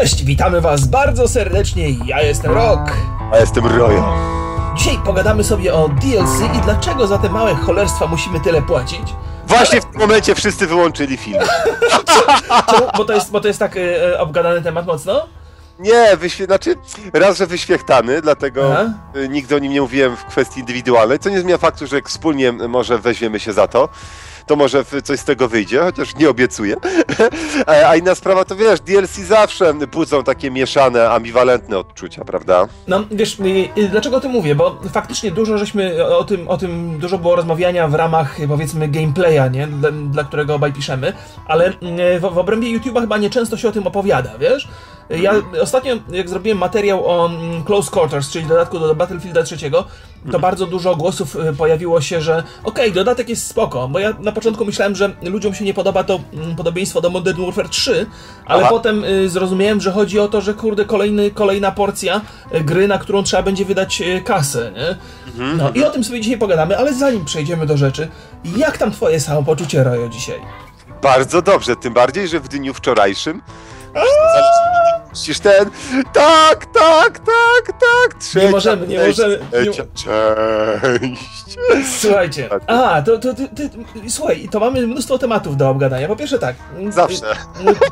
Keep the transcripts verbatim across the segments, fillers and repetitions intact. Cześć, witamy was bardzo serdecznie, ja jestem R O K. A jestem Rojo. Dzisiaj pogadamy sobie o D L C i dlaczego za te małe cholerstwa musimy tyle płacić. Właśnie w tym momencie wszyscy wyłączyli film. Czemu? Bo to jest, bo to jest tak e, obgadany temat mocno? Nie, wyświe... znaczy raz, że wyświechtany, dlatego Aha. nigdy o nim nie mówiłem w kwestii indywidualnej, co nie zmienia faktu, że jak wspólnie może weźmiemy się za to, to może coś z tego wyjdzie, chociaż nie obiecuję. A inna sprawa to, wiesz, D L C zawsze budzą takie mieszane, ambiwalentne odczucia, prawda? No, wiesz, dlaczego o tym mówię? Bo faktycznie dużo żeśmy o tym, o tym dużo było rozmawiania w ramach, powiedzmy, gameplaya, nie? Dla, dla którego obaj piszemy, ale w, w obrębie YouTube'a chyba nieczęsto się o tym opowiada, wiesz? Ja ostatnio, jak zrobiłem materiał o Close Quarters, czyli dodatku do Battlefielda trzy, to mm. bardzo dużo głosów pojawiło się, że okej, okay, dodatek jest spoko, bo ja na początku myślałem, że ludziom się nie podoba to podobieństwo do Modern Warfare trzy, ale Aha. potem zrozumiałem, że chodzi o to, że kurde, kolejny, kolejna porcja gry, na którą trzeba będzie wydać kasę, nie? Mm-hmm. No i o tym sobie dzisiaj pogadamy, ale zanim przejdziemy do rzeczy, jak tam twoje samopoczucie, Rojo, dzisiaj? Bardzo dobrze, tym bardziej, że w dniu wczorajszym Musisz ten. Tak, tak, tak, tak. Trzecia, nie możemy, nie możemy. Nie... Cześć. Słuchajcie. A, to, to ty, ty, słuchaj, to mamy mnóstwo tematów do obgadania. Po pierwsze, tak. Zawsze.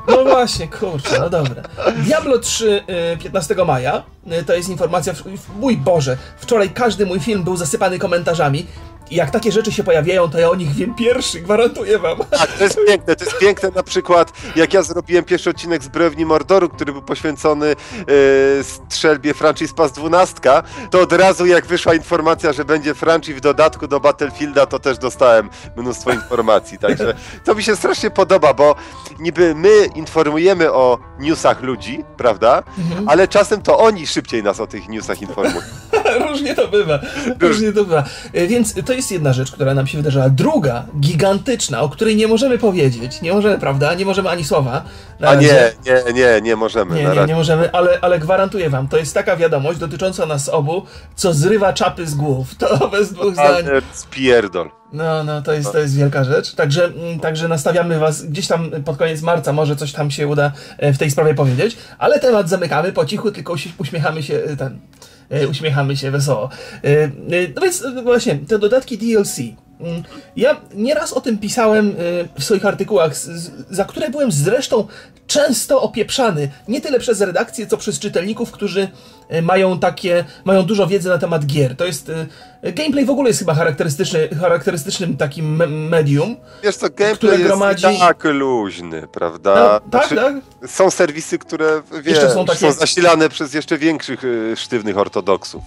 No właśnie, kurczę, no dobra. Diablo trzy piętnastego maja. To jest informacja. W... Mój Boże, wczoraj każdy mój film był zasypany komentarzami. I jak takie rzeczy się pojawiają, to ja o nich wiem pierwszy, gwarantuję wam. Tak, to jest piękne, to jest piękne na przykład, jak ja zrobiłem pierwszy odcinek z Brewni Mordoru, który był poświęcony yy, strzelbie Franchi SPAS dwanaście, to od razu jak wyszła informacja, że będzie Franchi w dodatku do Battlefielda, to też dostałem mnóstwo informacji, także to mi się strasznie podoba, bo niby my informujemy o newsach ludzi, prawda, mhm. ale czasem to oni szybciej nas o tych newsach informują. Różnie to bywa, różnie to bywa, więc to jest jest jedna rzecz, która nam się wydarzyła. Druga, gigantyczna, o której nie możemy powiedzieć. Nie możemy, prawda? Nie możemy ani słowa. A nie, nie, nie, nie możemy. Nie, nie, nie możemy, ale, ale gwarantuję wam, to jest taka wiadomość dotycząca nas obu, co zrywa czapy z głów. To bez dwóch zdań. Spierdol. No, no, to jest, to jest wielka rzecz. Także, także nastawiamy was gdzieś tam pod koniec marca, może coś tam się uda w tej sprawie powiedzieć, ale temat zamykamy po cichu, tylko uśmiechamy się ten... Uśmiechamy się wesoło. No więc właśnie, te dodatki D L C. Ja nieraz o tym pisałem w swoich artykułach, za które byłem zresztą często opieprzany. Nie tyle przez redakcję, co przez czytelników, którzy mają takie, mają dużo wiedzy na temat gier. To jest... Gameplay w ogóle jest chyba charakterystyczny, charakterystycznym takim me medium. Wiesz co, gameplay jest gromadzi... tak luźny, prawda? No, tak, znaczy, tak. Są serwisy, które wiesz, są, takie... są zasilane przez jeszcze większych sztywnych ortodoksów.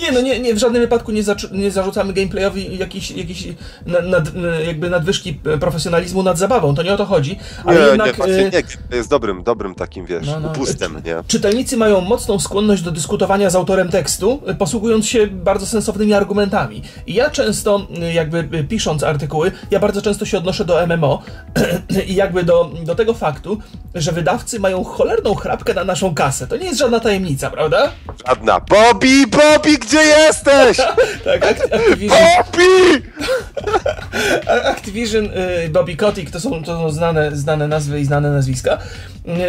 Nie, no nie, nie, w żadnym wypadku nie, za, nie zarzucamy gameplayowi jakiejś, jakiejś nad, nad, jakby nadwyżki profesjonalizmu nad zabawą. To nie o to chodzi. Ale nie, jednak, nie, właśnie, nie, jest dobrym, dobrym takim, wiesz, no, no, upustem. Nie? Czytelnicy mają mocną skłonność do dyskutowania z autorem tekstu, posługując się bardzo sensownym argumentami. I ja często, jakby pisząc artykuły, ja bardzo często się odnoszę do M M O i jakby do, do tego faktu, że wydawcy mają cholerną chrapkę na naszą kasę. To nie jest żadna tajemnica, prawda? Żadna. Bobby, Bobby, gdzie jesteś? Tak, Activision... Bobby! Activision, Bobby Kotick, to są, to są znane, znane nazwy i znane nazwiska.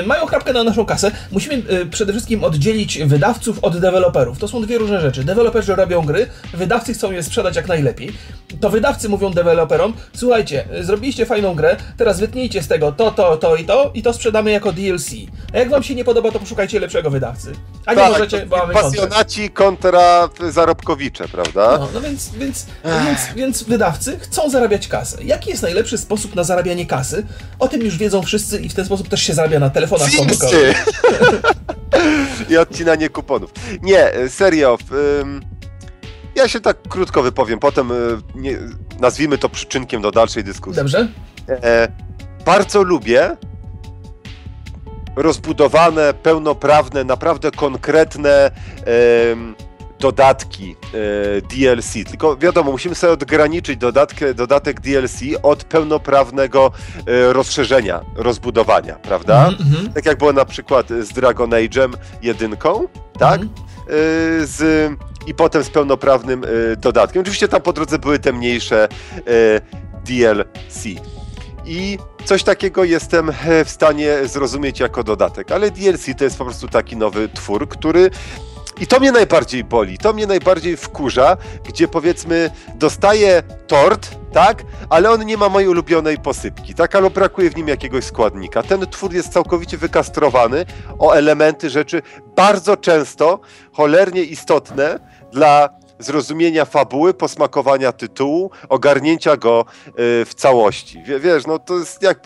Mają chrapkę na naszą kasę. Musimy przede wszystkim oddzielić wydawców od deweloperów. To są dwie różne rzeczy. Deweloperzy robią gry, wydawcy chcą je sprzedać jak najlepiej. To wydawcy mówią deweloperom, słuchajcie, zrobiliście fajną grę, teraz wytnijcie z tego to, to, to i to i to sprzedamy jako D L C. A jak wam się nie podoba, to poszukajcie lepszego wydawcy. A nie tak, możecie, bo mamy pasjonaci kontra zarobkowicze, prawda? No, no więc, więc, więc, więc wydawcy chcą zarabiać kasę. Jaki jest najlepszy sposób na zarabianie kasy? O tym już wiedzą wszyscy i w ten sposób też się zarabia na telefonach komórkowych. I odcinanie kuponów. Nie, serio... Um... Ja się tak krótko wypowiem, potem nie, nazwijmy to przyczynkiem do dalszej dyskusji. Dobrze. E, bardzo lubię rozbudowane, pełnoprawne, naprawdę konkretne e, dodatki e, D L C. Tylko wiadomo, musimy sobie odgraniczyć dodatkę, dodatek D L C od pełnoprawnego e, rozszerzenia, rozbudowania, prawda? Mm-hmm. Tak jak było na przykład z Dragon Age'em jedynką, tak? Mm-hmm. e, z... I potem z pełnoprawnym y, dodatkiem. Oczywiście tam po drodze były te mniejsze y, D L C. i coś takiego jestem w stanie zrozumieć jako dodatek, ale D L C to jest po prostu taki nowy twór, który... I to mnie najbardziej boli, to mnie najbardziej wkurza, gdzie powiedzmy dostaję tort, tak, ale on nie ma mojej ulubionej posypki, tak, albo brakuje w nim jakiegoś składnika. Ten twór jest całkowicie wykastrowany o elementy rzeczy bardzo często cholernie istotne dla zrozumienia fabuły, posmakowania tytułu, ogarnięcia go yy, w całości. Wie, wiesz, no to jest jak...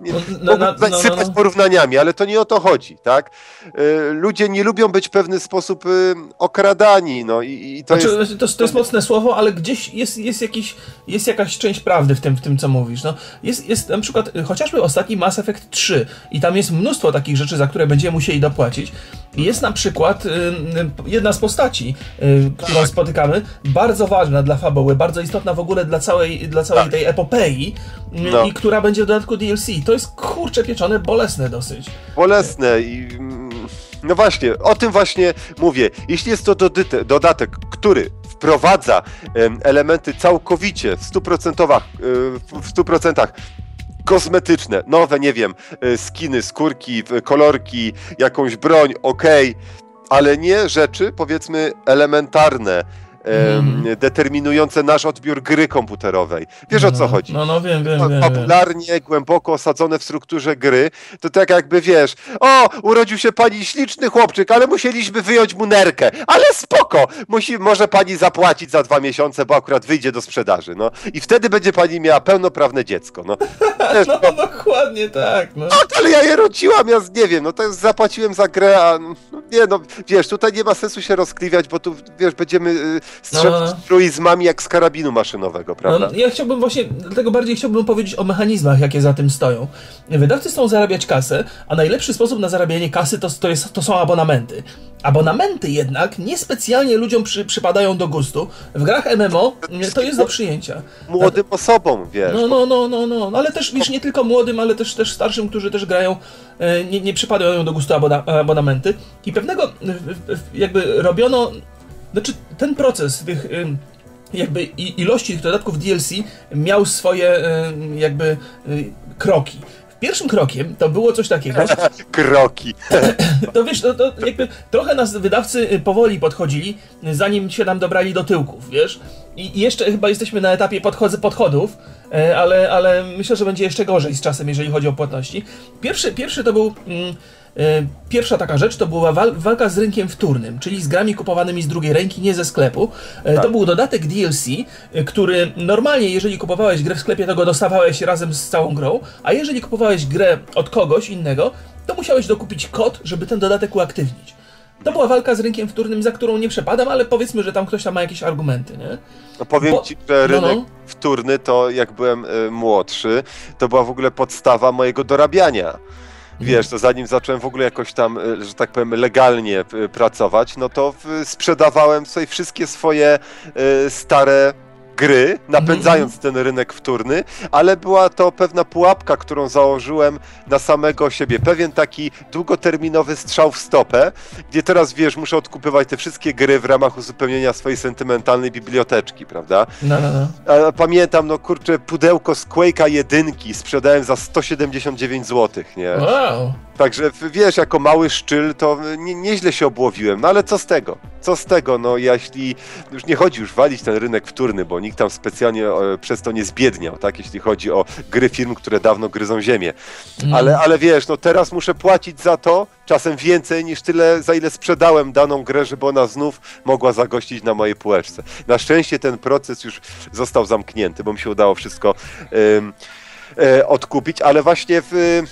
Nie, no, no, no, no, sypać no. porównaniami, ale to nie o to chodzi, tak? Yy, ludzie nie lubią być w pewny sposób yy, okradani, no i, i to, znaczy, jest... to, to jest mocne słowo, ale gdzieś jest, jest, jakiś, jest jakaś część prawdy w tym, w tym co mówisz. No, jest, jest na przykład chociażby ostatni Mass Effect trzy i tam jest mnóstwo takich rzeczy, za które będziemy musieli dopłacić. Jest na przykład yy, jedna z postaci, yy, którą tak. spotykamy, bardzo ważna dla fabuły, bardzo istotna w ogóle dla całej, dla całej tak. tej epopei yy, no. i która będzie w dodatku D L C. To jest kurczę pieczone, bolesne dosyć. Bolesne i... No właśnie, o tym właśnie mówię. Jeśli jest to dodyte, dodatek, który wprowadza um, elementy całkowicie w stu procentach, w stu procentach kosmetyczne, nowe, nie wiem, skiny, skórki, kolorki, jakąś broń, okej, okay, ale nie rzeczy, powiedzmy, elementarne, Hmm. determinujące nasz odbiór gry komputerowej. Wiesz no, o co chodzi? No, no wiem, wiem, wiem. Popularnie, wiem. głęboko osadzone w strukturze gry, to tak jakby wiesz, o, urodził się pani śliczny chłopczyk, ale musieliśmy wyjąć mu nerkę, ale spoko, musi, może pani zapłacić za dwa miesiące, bo akurat wyjdzie do sprzedaży, no. I wtedy będzie pani miała pełnoprawne dziecko, no. Wiesz, no, no dokładnie tak, no. No, ale ja je rodziłam, ja nie wiem, no to zapłaciłem za grę, a no, nie no, wiesz, tutaj nie ma sensu się rozkliwiać, bo tu, wiesz, będziemy... Yy, z truizmami jak z karabinu maszynowego, prawda? No, ja chciałbym właśnie, dlatego bardziej chciałbym powiedzieć o mechanizmach, jakie za tym stoją. Wydawcy chcą zarabiać kasę, a najlepszy sposób na zarabianie kasy to, to, jest, to są abonamenty. Abonamenty jednak niespecjalnie ludziom przy, przypadają do gustu. W grach M M O to jest do przyjęcia. Młodym Nad... osobom, wiesz. No, no, no, no, no, no. Ale też, wiesz, nie tylko młodym, ale też, też starszym, którzy też grają, nie, nie przypadają do gustu abonamenty. I pewnego jakby robiono... Znaczy, ten proces tych jakby ilości tych dodatków D L C miał swoje jakby kroki. Pierwszym krokiem to było coś takiego. Kroki. To wiesz, to, to jakby trochę nas wydawcy powoli podchodzili, zanim się nam dobrali do tyłków, wiesz? I jeszcze chyba jesteśmy na etapie podchodów, ale, ale myślę, że będzie jeszcze gorzej z czasem, jeżeli chodzi o płatności. Pierwszy, pierwszy to był... Pierwsza taka rzecz to była walka z rynkiem wtórnym, czyli z grami kupowanymi z drugiej ręki, nie ze sklepu. Tak. To był dodatek D L C, który normalnie, jeżeli kupowałeś grę w sklepie, to go dostawałeś razem z całą grą, a jeżeli kupowałeś grę od kogoś innego, to musiałeś dokupić kod, żeby ten dodatek uaktywnić. To była walka z rynkiem wtórnym, za którą nie przepadam, ale powiedzmy, że tam ktoś tam ma jakieś argumenty, nie? No powiem Bo... ci, że rynek no, no. wtórny to jak byłem y, młodszy, to była w ogóle podstawa mojego dorabiania. Wiesz, to zanim zacząłem w ogóle jakoś tam, że tak powiem, legalnie pracować, no to sprzedawałem sobie wszystkie swoje stare gry, napędzając ten rynek wtórny, ale była to pewna pułapka, którą założyłem na samego siebie. Pewien taki długoterminowy strzał w stopę, gdzie teraz, wiesz, muszę odkupywać te wszystkie gry w ramach uzupełnienia swojej sentymentalnej biblioteczki, prawda? No, no, no. Pamiętam, no kurczę, pudełko z Quake'a jedynki sprzedałem za sto siedemdziesiąt dziewięć złotych, nie? Wow! Także, wiesz, jako mały szczyl to nie, nieźle się obłowiłem, no ale co z tego? Co z tego, no jeśli... Już nie chodzi już walić ten rynek wtórny, bo nikt tam specjalnie e, przez to nie zbiedniał, tak? Jeśli chodzi o gry firm, które dawno gryzą ziemię. Mm. Ale, ale wiesz, no teraz muszę płacić za to czasem więcej niż tyle, za ile sprzedałem daną grę, żeby ona znów mogła zagościć na mojej półeczce. Na szczęście ten proces już został zamknięty, bo mi się udało wszystko y, y, odkupić, ale właśnie w... Y,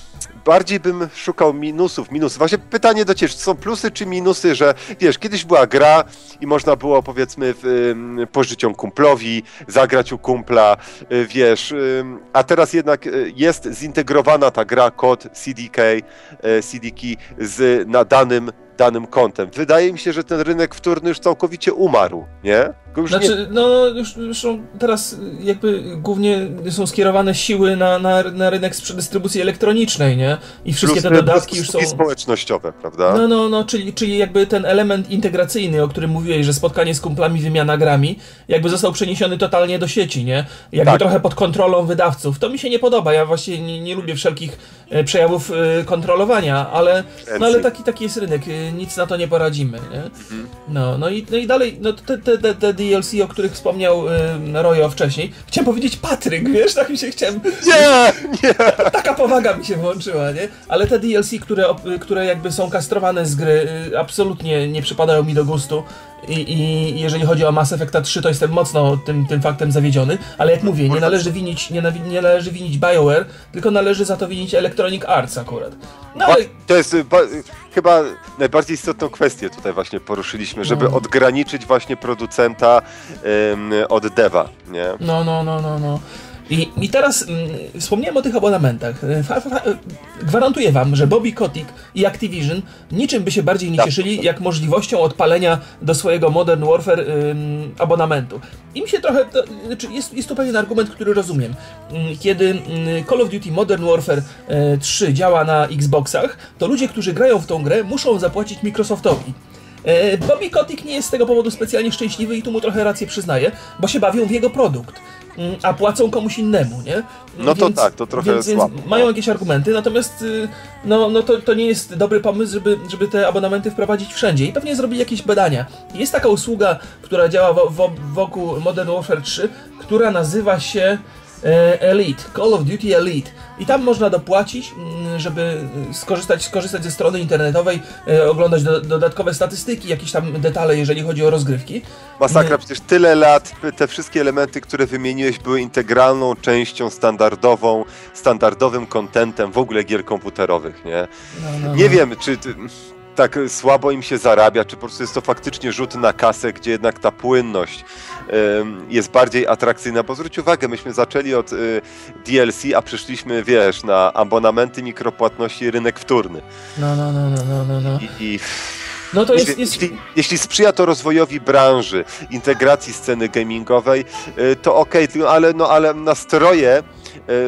bardziej bym szukał minusów, minusów. Właśnie pytanie do ciebie, czy są plusy czy minusy, że wiesz, kiedyś była gra i można było powiedzmy y, pożyciom kumplowi, zagrać u kumpla, y, wiesz, y, a teraz jednak y, jest zintegrowana ta gra, kod C D K, y, C D K z na danym, danym kontem. Wydaje mi się, że ten rynek wtórny już całkowicie umarł, nie? Już znaczy, nie... no już, już teraz jakby głównie są skierowane siły na, na, na rynek sprzedystrybucji elektronicznej, nie? I wszystkie plus, te dodatki już są... I społecznościowe, prawda? No, no, no, czyli, czyli jakby ten element integracyjny, o którym mówiłeś, że spotkanie z kumplami, wymiana grami, jakby został przeniesiony totalnie do sieci, nie? Jakby tak. Trochę pod kontrolą wydawców. To mi się nie podoba, ja właśnie nie, nie lubię wszelkich przejawów kontrolowania, ale, no, ale taki, taki jest rynek, nic na to nie poradzimy, nie? No, no, i, no i dalej, no te, te, te D L C, o których wspomniał ym, Rojo wcześniej, chciałem powiedzieć Patryk, wiesz, tak mi się chciałem... Nie, nie! Taka powaga mi się włączyła, nie? Ale te D L C, które, które jakby są kastrowane z gry, y, absolutnie nie przypadają mi do gustu. I, I jeżeli chodzi o Mass Effecta trzy, to jestem mocno tym, tym faktem zawiedziony, ale jak mówię, nie należy winić, nie, nie należy winić BioWare, tylko należy za to winić Electronic Arts akurat. No ale... To jest ba, chyba najbardziej istotną kwestię tutaj właśnie poruszyliśmy, żeby no. odgraniczyć właśnie producenta ym, od deva, nie? No, no, no, no, no. I, i teraz mm, wspomniałem o tych abonamentach. Fa, fa, gwarantuję wam, że Bobby Kotick i Activision niczym by się bardziej nie cieszyli, jak możliwością odpalenia do swojego Modern Warfare ym, abonamentu. Im się trochę... To, jest, jest to pewien argument, który rozumiem. Kiedy Call of Duty Modern Warfare trzy działa na Xboxach, to ludzie, którzy grają w tą grę, muszą zapłacić Microsoftowi. Bobby Kotick nie jest z tego powodu specjalnie szczęśliwy i tu mu trochę rację przyznaję, bo się bawią w jego produkt, a płacą komuś innemu, nie? No więc, to tak, to trochę więc, słabo. Więc mają jakieś argumenty, natomiast no, no to, to nie jest dobry pomysł, żeby, żeby te abonamenty wprowadzić wszędzie i pewnie zrobili jakieś badania. Jest taka usługa, która działa wo, wo, wokół Modern Warfare trzy, która nazywa się e, Elite, Call of Duty Elite. I tam można dopłacić, żeby skorzystać, skorzystać ze strony internetowej, e, oglądać do, dodatkowe statystyki, jakieś tam detale, jeżeli chodzi o rozgrywki. Masakra, przecież tyle lat te wszystkie elementy, które wymieniłeś, były integralną częścią standardową, standardowym kontentem w ogóle gier komputerowych, nie? No, no, nie no. wiem, czy... Ty... tak słabo im się zarabia, czy po prostu jest to faktycznie rzut na kasę, gdzie jednak ta płynność ym, jest bardziej atrakcyjna, bo zwróć uwagę, myśmy zaczęli od y, D L C, a przyszliśmy, wiesz, na abonamenty, mikropłatności i rynek wtórny. No, no, no, no, no, no. I, i... No to jest, jest... Jeśli, jeśli sprzyja to rozwojowi branży, integracji sceny gamingowej, y, to okej, okay, ale, no, ale nastroje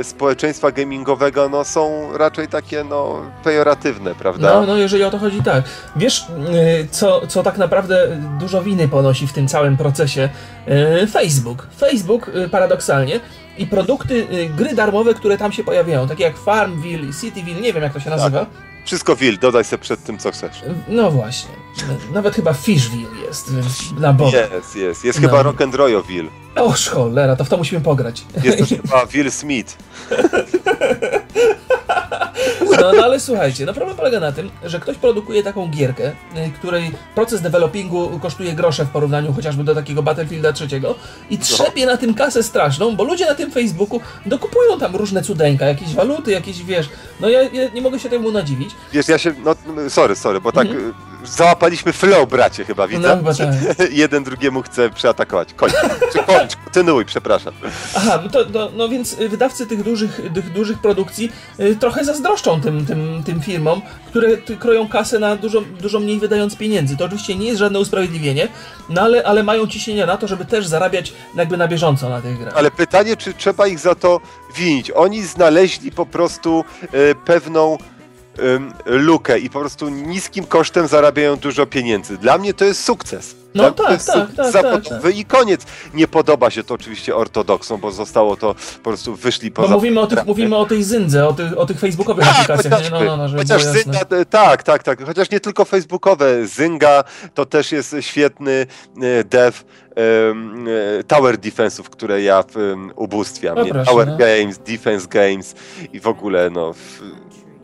społeczeństwa gamingowego no, są raczej takie no, pejoratywne, prawda? No, no, jeżeli o to chodzi, tak. Wiesz, co, co tak naprawdę dużo winy ponosi w tym całym procesie? Facebook. Facebook, paradoksalnie, i produkty, gry darmowe, które tam się pojawiają, takie jak Farmville, Cityville, nie wiem jak to się nazywa. Tak. Wszystko Will, dodaj sobie przed tym, co chcesz. No właśnie. Nawet chyba Fishville jest na boku. Jest, jest. Jest no. chyba Rock'n'Royoville. O cholera, to w to musimy pograć. Jest to chyba Will Smith. No, no ale słuchajcie, no problem polega na tym, że ktoś produkuje taką gierkę, której proces developingu kosztuje grosze w porównaniu chociażby do takiego Battlefielda trzeciego i trzepie no. na tym kasę straszną, bo ludzie na tym Facebooku dokupują tam różne cudeńka, jakieś waluty, jakieś, wiesz, no ja, ja nie mogę się temu nadziwić. Wiesz, ja się, no sorry, sorry, bo tak mhm. załapaliśmy flow, bracie, chyba widzę. No, chyba tak. Jeden drugiemu chce przeatakować. Kończ, kończ, kontynuuj, przepraszam. Aha, no, to, to, no więc wydawcy tych dużych, tych dużych produkcji y, trochę zazdroszczą tym, tym, tym firmom, które ty, kroją kasę na dużo, dużo mniej wydając pieniędzy. To oczywiście nie jest żadne usprawiedliwienie, no ale, ale mają ciśnienie na to, żeby też zarabiać jakby na bieżąco na tych grach. Ale pytanie, czy trzeba ich za to winić? Oni znaleźli po prostu y, pewną lukę i po prostu niskim kosztem zarabiają dużo pieniędzy. Dla mnie to jest sukces. No tak, tak, tak, tak, zawodowy tak. I koniec. Nie podoba się to oczywiście ortodoksom, bo zostało to po prostu wyszli poza... Bo mówimy o, tych, mówimy o tej Zyndze, o tych, o tych facebookowych tak, aplikacjach. Chociażby, nie? No, no, no, chociaż Zynga, tak, tak, tak. Chociaż nie tylko facebookowe. Zynga to też jest świetny dev um, tower defense'ów, które ja um, ubóstwiam. No, tower no. games, defense games i w ogóle no... W,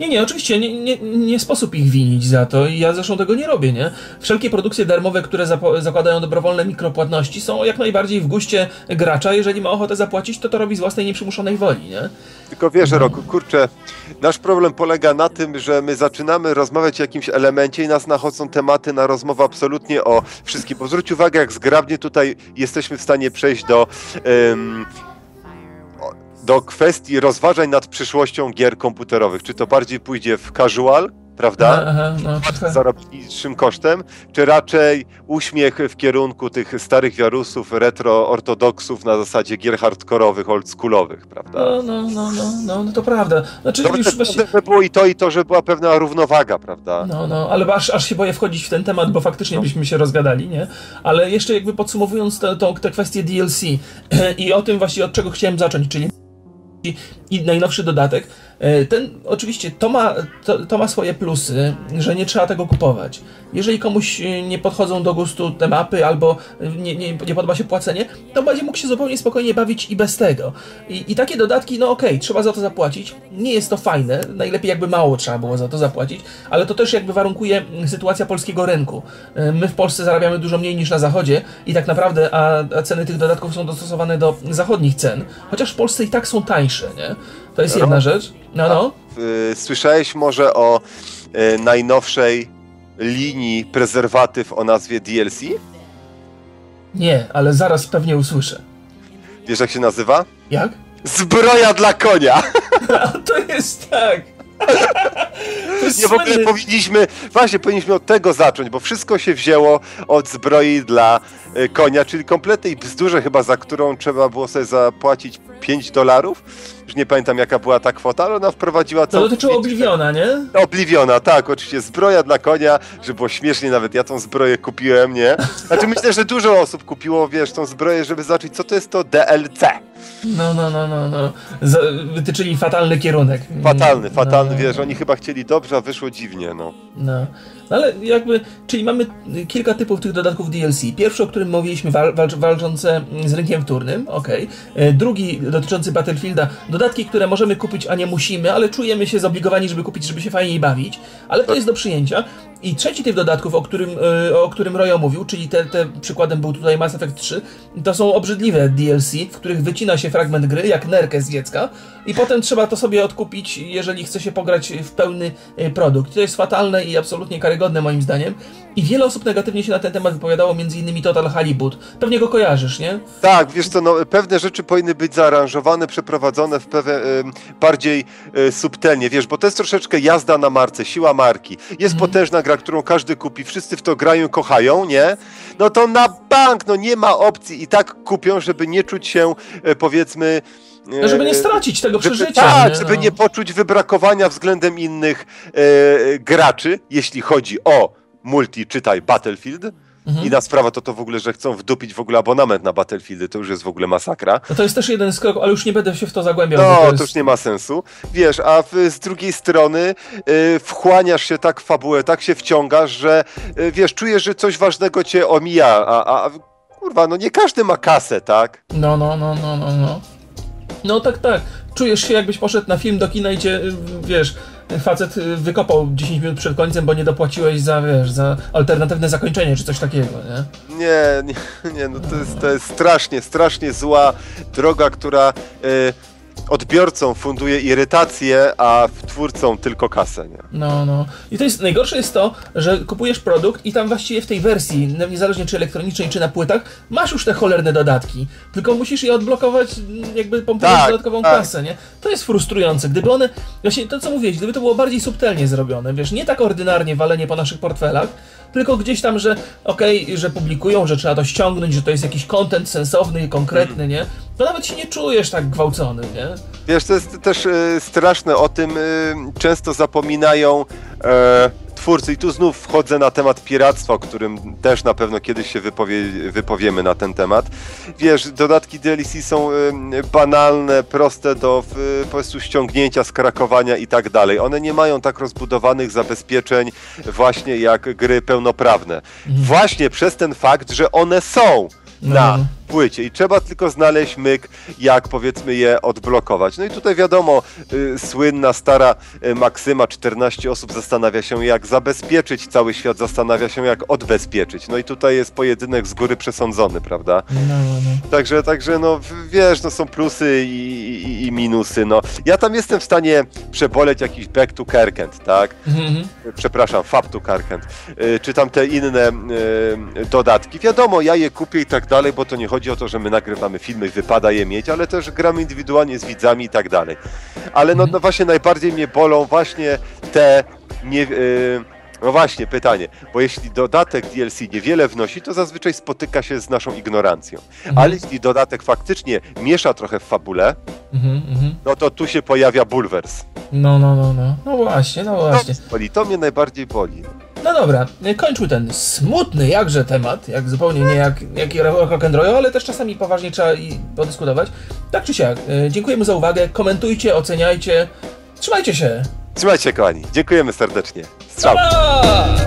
Nie, nie, oczywiście, nie, nie, nie sposób ich winić za to i ja zresztą tego nie robię, nie? Wszelkie produkcje darmowe, które zakładają dobrowolne mikropłatności są jak najbardziej w guście gracza, jeżeli ma ochotę zapłacić, to to robi z własnej nieprzymuszonej woli, nie? Tylko wiesz, Roku, kurczę, nasz problem polega na tym, że my zaczynamy rozmawiać o jakimś elemencie i nas nachodzą tematy na rozmowę absolutnie o wszystkim, bo zwróć uwagę, jak zgrabnie tutaj jesteśmy w stanie przejść do... Um, do kwestii rozważań nad przyszłością gier komputerowych. Czy to bardziej pójdzie w casual, prawda? Aha, no, czy... Zarobili niższym kosztem, czy raczej uśmiech w kierunku tych starych wiarusów, retro-ortodoksów na zasadzie gier hardkorowych, oldschoolowych, prawda? No, no, no, no, no, no to prawda. Znaczy, no, już właśnie... było i to, i to, że była pewna równowaga, prawda? No, no, ale aż, aż się boję wchodzić w ten temat, bo faktycznie no. byśmy się rozgadali, nie? Ale jeszcze jakby podsumowując te, to, te kwestie D L C i o tym właśnie, od czego chciałem zacząć, czyli i najnowszy dodatek. Ten, oczywiście to ma, to, to ma swoje plusy, że nie trzeba tego kupować. Jeżeli komuś nie podchodzą do gustu te mapy albo nie, nie, nie podoba się płacenie, to będzie mógł się zupełnie spokojnie bawić i bez tego. I, i takie dodatki, no okej, okay, trzeba za to zapłacić. Nie jest to fajne, najlepiej jakby mało trzeba było za to zapłacić, ale to też jakby warunkuje sytuacja polskiego rynku. My w Polsce zarabiamy dużo mniej niż na zachodzie i tak naprawdę a, a ceny tych dodatków są dostosowane do zachodnich cen, chociaż w Polsce i tak są tańsze, nie? To jest jedna rzecz. No, no. Słyszałeś może o y, najnowszej linii prezerwatyw o nazwie D L C? Nie, ale zaraz pewnie usłyszę. Wiesz, jak się nazywa? Jak? Zbroja dla konia! To jest tak! Nie, w ogóle powinniśmy, właśnie powinniśmy od tego zacząć, bo wszystko się wzięło od zbroi dla y, konia, czyli kompletnej bzdurze chyba, za którą trzeba było sobie zapłacić pięć dolarów. Już nie pamiętam, jaka była ta kwota, ale ona wprowadziła... To dotyczyło Obliviona, nie? Obliviona, tak, oczywiście. Zbroja dla konia, że było śmiesznie nawet. Ja tą zbroję kupiłem, nie? Znaczy myślę, że dużo osób kupiło, wiesz, tą zbroję, żeby zobaczyć, co to jest to D L C. No, no, no, no, no. Wytyczyli fatalny kierunek. Fatalny, fatalny, no, no, wiesz, no. Oni chyba chcieli dobrze, a wyszło dziwnie, no. No. No ale jakby, czyli mamy kilka typów tych dodatków D L C. Pierwszy, o którym mówiliśmy, wal, walcz, walczące z rynkiem wtórnym, okej. Okay. Drugi, dotyczący Battlefielda, dodatki, które możemy kupić, a nie musimy, ale czujemy się zobligowani, żeby kupić, żeby się fajniej bawić, ale to jest do przyjęcia. I trzeci typ dodatków, o którym, o którym Rojo mówił, czyli te, te przykładem był tutaj Mass Effect trzy, to są obrzydliwe D L C, w których wycina się fragment gry, jak nerkę z dziecka, i potem trzeba to sobie odkupić, jeżeli chce się pograć w pełny produkt. To jest fatalne i absolutnie karygodne moim zdaniem. I wiele osób negatywnie się na ten temat wypowiadało, między innymi Total Halibut. Pewnie go kojarzysz, nie? Tak, wiesz co, no, pewne rzeczy powinny być zaaranżowane, przeprowadzone w pewne, y, bardziej y, subtelnie, wiesz, bo to jest troszeczkę jazda na marce, siła marki. Jest mm. potężna gra, którą każdy kupi, wszyscy w to grają, kochają, nie? No to na bank, no nie ma opcji i tak kupią, żeby nie czuć się, y, powiedzmy... No, żeby nie stracić tego przeżycia. Tak, żeby nie poczuć wybrakowania względem innych e, graczy, jeśli chodzi o multi, czytaj Battlefield. Mhm. Inna sprawa to to w ogóle, że chcą wdupić w ogóle abonament na Battlefieldy, to już jest w ogóle masakra. No to jest też jeden z kroków, ale już nie będę się w to zagłębiał. No, to, jest... to już nie ma sensu. Wiesz, a w, z drugiej strony y, wchłaniasz się tak w fabułę, tak się wciągasz, że y, wiesz, czujesz, że coś ważnego cię omija, a, a kurwa, no nie każdy ma kasę, tak? No, no, no, no, no, no. No tak, tak. Czujesz się, jakbyś poszedł na film do kina i cię, wiesz, facet wykopał dziesięć minut przed końcem, bo nie dopłaciłeś za, wiesz, za alternatywne zakończenie, czy coś takiego, nie? Nie, nie, nie, no to jest, to jest strasznie, strasznie zła droga, która y, odbiorcom funduje irytację, a twórcom tylko kasę, nie? No, no. I to jest, najgorsze jest to, że kupujesz produkt i tam właściwie w tej wersji, niezależnie czy elektronicznej, czy na płytach, masz już te cholerne dodatki, tylko musisz je odblokować, jakby pompując tak, dodatkową tak. kasę, nie? To jest frustrujące. Gdyby one, właśnie to co mówiłeś, gdyby to było bardziej subtelnie zrobione, wiesz, nie tak ordynarnie walenie po naszych portfelach, tylko gdzieś tam, że okej, okay, że publikują, że trzeba to ściągnąć, że to jest jakiś content sensowny i konkretny, nie? To nawet się nie czujesz tak gwałcony, nie? Wiesz, to jest też y, straszne, o tym y, często zapominają y, twórcy i tu znów wchodzę na temat piractwa, o którym też na pewno kiedyś się wypowie, wypowiemy na ten temat. Wiesz, dodatki D L C są y, banalne, proste do y, po prostu ściągnięcia, skrakowania i tak dalej. One nie mają tak rozbudowanych zabezpieczeń właśnie jak gry pełnoprawne. Mhm. Właśnie przez ten fakt, że one są no. na... płycie i trzeba tylko znaleźć myk, jak powiedzmy je odblokować. No i tutaj wiadomo, y, słynna stara y, maksyma, czternaście osób zastanawia się jak zabezpieczyć, cały świat zastanawia się jak odbezpieczyć. No i tutaj jest pojedynek z góry przesądzony, prawda? No, no, no. Także, także no wiesz, no są plusy i, i, i minusy, no. Ja tam jestem w stanie przeboleć jakiś back to Kerkent, tak? Mm-hmm. Przepraszam, fab to Kerkent. Y, czy tam te inne y, dodatki. Wiadomo, ja je kupię i tak dalej, bo to nie chodzi Chodzi o to, że my nagrywamy filmy, wypada je mieć, ale też gramy indywidualnie z widzami i tak dalej. Ale no, no właśnie najbardziej mnie bolą właśnie te nie... Yy... No właśnie, pytanie, bo jeśli dodatek D L C niewiele wnosi, to zazwyczaj spotyka się z naszą ignorancją. Mhm. Ale jeśli dodatek faktycznie miesza trochę w fabule, mhm, no to tu się pojawia bulwers. No, no, no, no. No właśnie, no właśnie. To, boli, to mnie najbardziej boli. No dobra, kończył ten smutny jakże temat, jak zupełnie nie jak, jak rock and roll, ale też czasami poważnie trzeba i podyskutować. Tak czy siak, dziękujemy za uwagę, komentujcie, oceniajcie, trzymajcie się. Trzymajcie się, kochani. Dziękujemy serdecznie. Strzał!